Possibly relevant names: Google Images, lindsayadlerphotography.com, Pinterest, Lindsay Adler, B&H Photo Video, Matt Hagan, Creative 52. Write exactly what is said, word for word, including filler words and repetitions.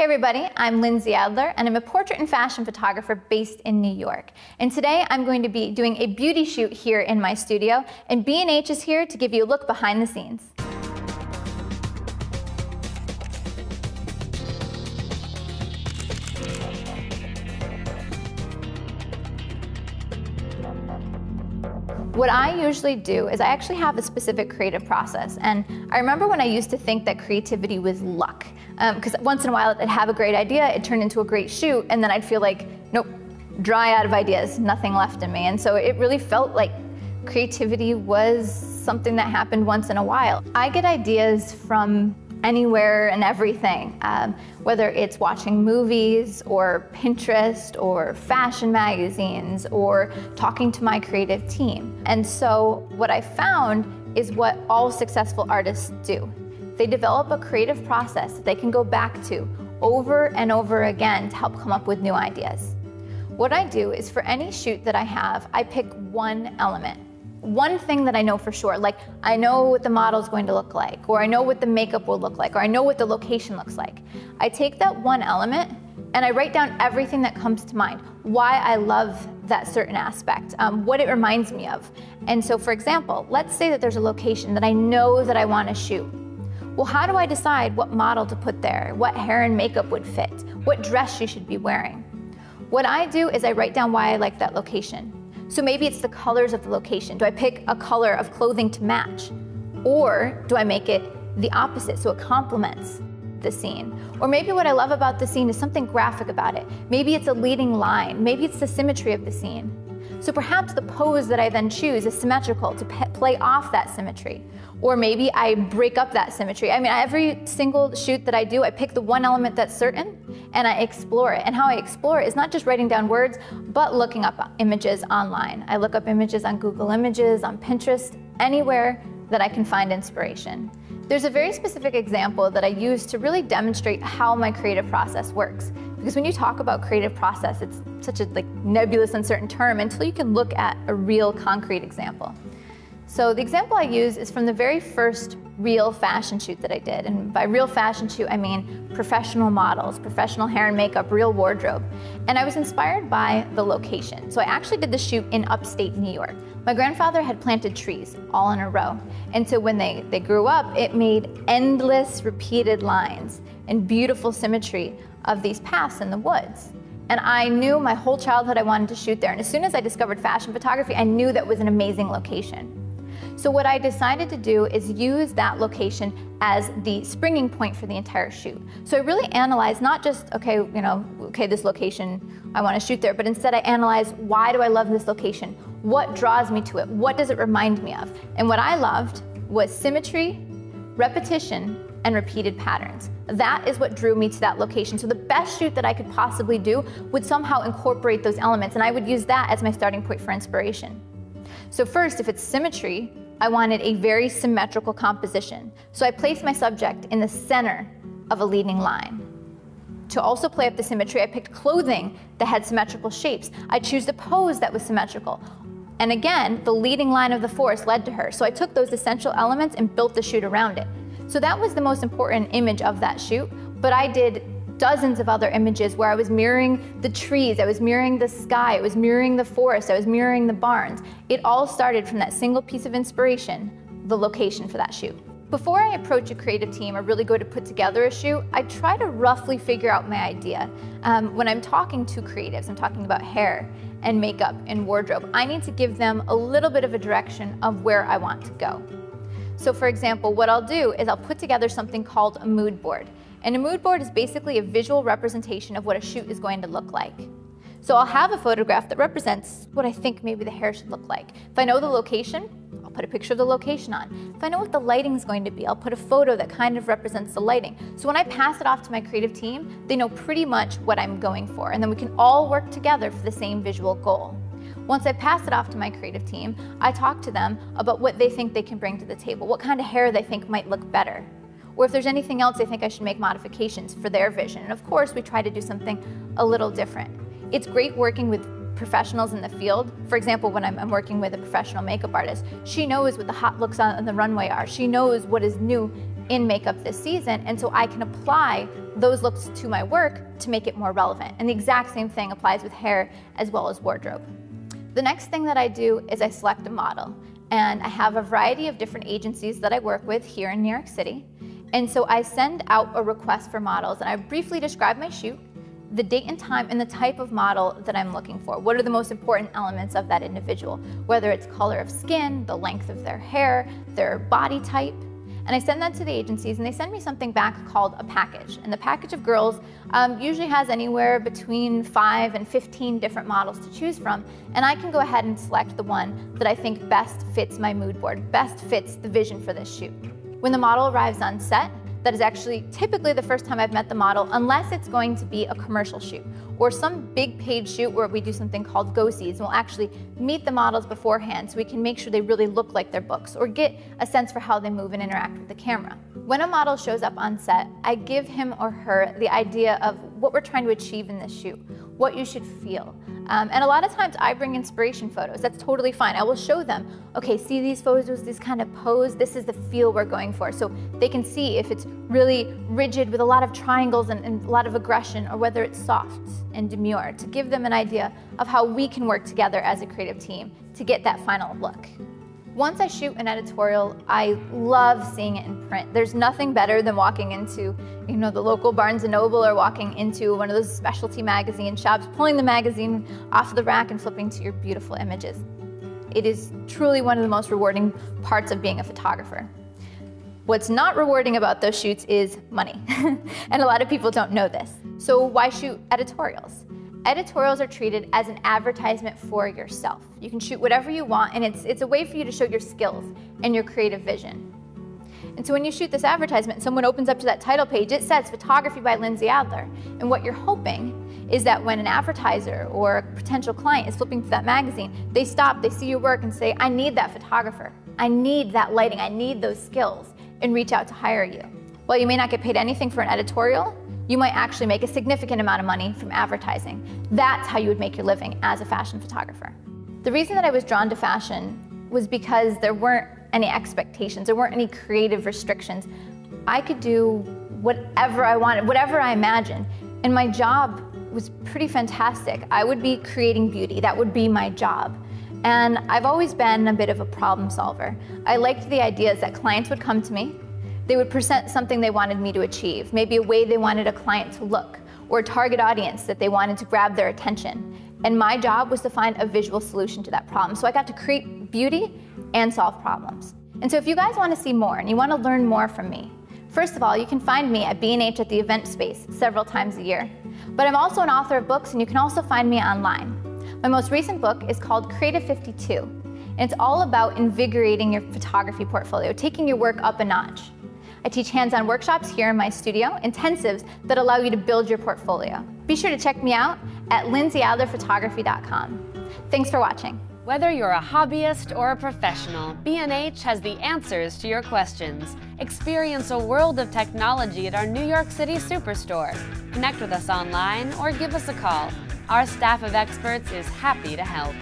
Hey everybody, I'm Lindsay Adler and I'm a portrait and fashion photographer based in New York. And today I'm going to be doing a beauty shoot here in my studio, and B and H is here to give you a look behind the scenes. What I usually do is I actually have a specific creative process, and I remember when I used to think that creativity was luck, because um, once in a while I'd have a great idea, it turned into a great shoot, and then I'd feel like, nope, dry out of ideas, nothing left in me. And so it really felt like creativity was something that happened once in a while. I get ideas from anywhere and everything, um, whether it's watching movies or Pinterest or fashion magazines or talking to my creative team. And so what I found is what all successful artists do. They develop a creative process that they can go back to over and over again to help come up with new ideas. What I do is for any shoot that I have, I pick one element. One thing that I know for sure, like I know what the model's going to look like, or I know what the makeup will look like, or I know what the location looks like. I take that one element and I write down everything that comes to mind, why I love that certain aspect, um, what it reminds me of. And so for example, let's say that there's a location that I know that I want to shoot. Well, how do I decide what model to put there, what hair and makeup would fit, what dress you should be wearing? What I do is I write down why I like that location. So maybe it's the colors of the location. Do I pick a color of clothing to match? Or do I make it the opposite so it complements the scene? Or maybe what I love about the scene is something graphic about it. Maybe it's a leading line. Maybe it's the symmetry of the scene. So perhaps the pose that I then choose is symmetrical to play off that symmetry. Or maybe I break up that symmetry. I mean, every single shoot that I do, I pick the one element that's certain and I explore it. And how I explore it is not just writing down words, but looking up images online. I look up images on Google Images, on Pinterest, anywhere that I can find inspiration. There's a very specific example that I use to really demonstrate how my creative process works. Because when you talk about creative process, it's such a like nebulous, uncertain term until you can look at a real concrete example. So the example I use is from the very first real fashion shoot that I did. And by real fashion shoot, I mean professional models, professional hair and makeup, real wardrobe. And I was inspired by the location. So I actually did the shoot in upstate New York. My grandfather had planted trees all in a row. And so when they, they grew up, it made endless repeated lines and beautiful symmetry of these paths in the woods. And I knew my whole childhood I wanted to shoot there. And as soon as I discovered fashion photography, I knew that was an amazing location. So what I decided to do is use that location as the springing point for the entire shoot. So I really analyzed not just, okay, you know, okay, this location, I want to shoot there, but instead I analyzed, why do I love this location? What draws me to it? What does it remind me of? And what I loved was symmetry, repetition, and repeated patterns. That is what drew me to that location. So the best shoot that I could possibly do would somehow incorporate those elements, and I would use that as my starting point for inspiration. So first, if it's symmetry, I wanted a very symmetrical composition. So I placed my subject in the center of a leading line. To also play up the symmetry, I picked clothing that had symmetrical shapes. I chose a pose that was symmetrical. And again, the leading line of the forest led to her. So I took those essential elements and built the shoot around it. So that was the most important image of that shoot, but I did dozens of other images where I was mirroring the trees, I was mirroring the sky, I was mirroring the forest, I was mirroring the barns. It all started from that single piece of inspiration, the location for that shoot. Before I approach a creative team or really go to put together a shoot, I try to roughly figure out my idea. Um, when I'm talking to creatives, I'm talking about hair and makeup and wardrobe, I need to give them a little bit of a direction of where I want to go. So for example, what I'll do is I'll put together something called a mood board. And a mood board is basically a visual representation of what a shoot is going to look like. So I'll have a photograph that represents what I think maybe the hair should look like. If I know the location, I'll put a picture of the location on. If I know what the lighting is going to be, I'll put a photo that kind of represents the lighting. So when I pass it off to my creative team, they know pretty much what I'm going for, and then we can all work together for the same visual goal. Once I pass it off to my creative team, I talk to them about what they think they can bring to the table, what kind of hair they think might look better, or if there's anything else they think I should make modifications for their vision. And of course, we try to do something a little different. It's great working with professionals in the field. For example, when I'm, I'm working with a professional makeup artist, she knows what the hot looks on the runway are. She knows what is new in makeup this season, and so I can apply those looks to my work to make it more relevant. And the exact same thing applies with hair as well as wardrobe. The next thing that I do is I select a model. And I have a variety of different agencies that I work with here in New York City. And so I send out a request for models, and I briefly describe my shoot, the date and time, and the type of model that I'm looking for. What are the most important elements of that individual? Whether it's color of skin, the length of their hair, their body type. And I send that to the agencies, and they send me something back called a package. And the package of girls um, usually has anywhere between five and fifteen different models to choose from. And I can go ahead and select the one that I think best fits my mood board, best fits the vision for this shoot. When the model arrives on set, that is actually typically the first time I've met the model, unless it's going to be a commercial shoot or some big paid shoot where we do something called go-sees, and we'll actually meet the models beforehand so we can make sure they really look like their books or get a sense for how they move and interact with the camera. When a model shows up on set, I give him or her the idea of what we're trying to achieve in this shoot, what you should feel. Um, and a lot of times I bring inspiration photos. That's totally fine. I will show them, okay, see these photos, this kind of pose, this is the feel we're going for. So they can see if it's really rigid with a lot of triangles and, and a lot of aggression, or whether it's soft and demure, to give them an idea of how we can work together as a creative team to get that final look. Once I shoot an editorial, I love seeing it in print. There's nothing better than walking into, you know, the local Barnes and Noble, or walking into one of those specialty magazine shops, pulling the magazine off the rack and flipping to your beautiful images. It is truly one of the most rewarding parts of being a photographer. What's not rewarding about those shoots is money. And a lot of people don't know this. So why shoot editorials? Editorials are treated as an advertisement for yourself. You can shoot whatever you want, and it's, it's a way for you to show your skills and your creative vision. And so when you shoot this advertisement, someone opens up to that title page, it says Photography by Lindsay Adler. And what you're hoping is that when an advertiser or a potential client is flipping through that magazine, they stop, they see your work and say, I need that photographer. I need that lighting. I need those skills, and reach out to hire you. While you may not get paid anything for an editorial, you might actually make a significant amount of money from advertising. That's how you would make your living as a fashion photographer. The reason that I was drawn to fashion was because there weren't any expectations, there weren't any creative restrictions. I could do whatever I wanted, whatever I imagined, and my job was pretty fantastic. I would be creating beauty, that would be my job. And I've always been a bit of a problem solver. I liked the ideas that clients would come to me. They would present something they wanted me to achieve, maybe a way they wanted a client to look, or a target audience that they wanted to grab their attention. And my job was to find a visual solution to that problem. So I got to create beauty and solve problems. And so if you guys want to see more and you want to learn more from me, first of all, you can find me at B and H at the event space several times a year. But I'm also an author of books, and you can also find me online. My most recent book is called Creative fifty-two, and it's all about invigorating your photography portfolio, taking your work up a notch. I teach hands-on workshops here in my studio, intensives that allow you to build your portfolio. Be sure to check me out at lindsay adler photography dot com. Thanks for watching. Whether you're a hobbyist or a professional, B and H has the answers to your questions. Experience a world of technology at our New York City Superstore. Connect with us online or give us a call. Our staff of experts is happy to help.